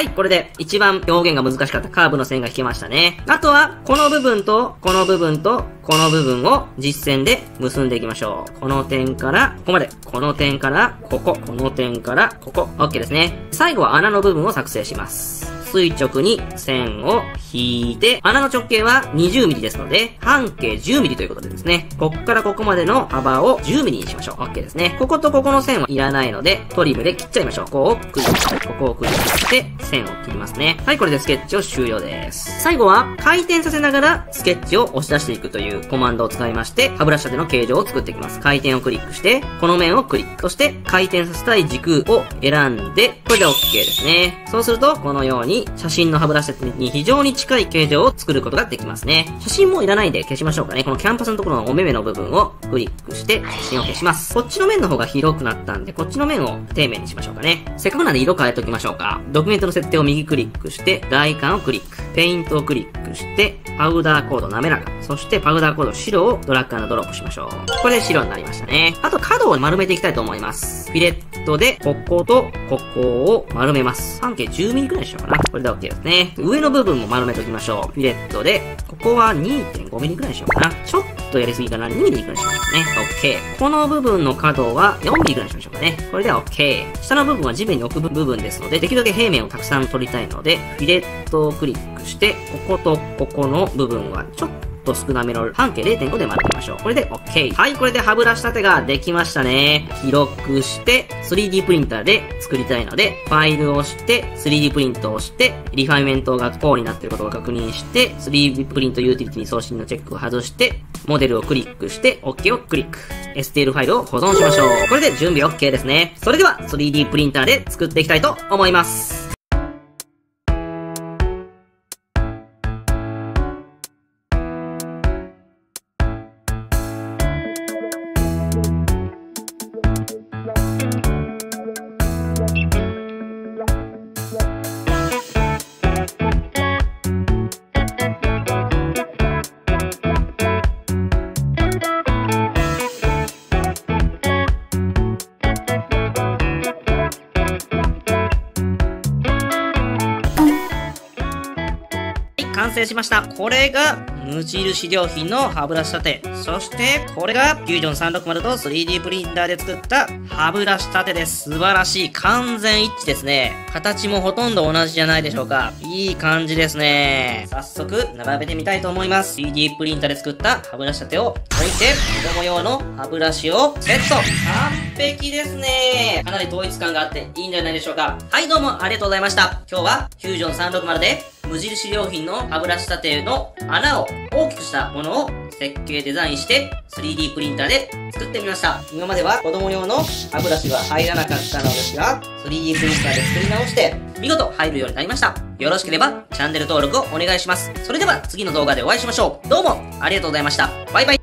はい、これで一番表現が難しかったカーブの線が引けましたね。あとは、この部分と、この部分と、この部分を実線で結んでいきましょう。この点から、ここまで。この点から、ここ。この点から、ここ。OK ですね。最後は穴の部分を作成します。垂直に線を引いて、穴の直径は 20mm ですので、半径 10mm ということでですね、こっからここまでの幅を 10mm にしましょう。OK ですね。こことここの線はいらないので、トリムで切っちゃいましょう。こう、クリック。ここをクリックして、線を切りますね。はい、これでスケッチを終了です。最後は、回転させながらスケッチを押し出していくというコマンドを使いまして、歯ブラシ立ての形状を作っていきます。回転をクリックして、この面をクリック。そして、回転させたい軸を選んで、これで OK ですね。そうすると、このように、写真の歯ブラシに非常に近い形状を作ることができますね。写真もいらないんで消しましょうかね。このキャンパスのところのお目目の部分をクリックして写真を消します。こっちの面の方が広くなったんで、こっちの面を底面にしましょうかね。せっかくなんで色変えておきましょうか。ドキュメントの設定を右クリックして、外観をクリック。ペイントをクリックして、パウダーコード滑らか。そしてパウダーコード白をドラッグ&ドロップしましょう。これで白になりましたね。あと角を丸めていきたいと思います。フィレットで、こことここを丸めます。半径 10mm くらいにしようかな。これで OK ですね。上の部分も丸めておきましょう。フィレットで、ここは 2.5mm くらいにしようかな。ちょっとやりすぎかな。2mm くらいにしましょうね。OK。この部分の角は 4mm くらいにしましょうかね。これで OK。下の部分は地面に置く部分ですので、できるだけ平面をたくさん取りたいので、フィレットをクリックして、こことここの部分はちょっと少なめの半径 0.5 で丸めましょう。これで OK。はい、これで歯ブラシ立てができましたね。広くして、3D プリンターで作りたいので、ファイルを押して、3D プリントを押して、リファイメントがこうになっていることを確認して、3D プリントユーティリティに送信のチェックを外して、モデルをクリックして、OK をクリック。STL ファイルを保存しましょう。これで準備 OK ですね。それでは 3D プリンターで作っていきたいと思います。完成しました。これが無印良品の歯ブラシ立て。そして、これが Fusion360 と 3D プリンターで作った歯ブラシ立てです。素晴らしい。完全一致ですね。形もほとんど同じじゃないでしょうか。いい感じですね。早速、並べてみたいと思います。3D プリンターで作った歯ブラシ立てを置いて、子供用の歯ブラシをセット。完璧ですね。かなり統一感があっていいんじゃないでしょうか。はい、どうもありがとうございました。今日は Fusion360 で無印良品の歯ブラシ立ての穴を大きくしたものを設計デザインして 3D プリンターで作ってみました。今までは子供用の歯ブラシは入らなかったのですが、3D プリンターで作り直して見事入るようになりました。よろしければチャンネル登録をお願いします。それでは次の動画でお会いしましょう。どうもありがとうございました。バイバイ。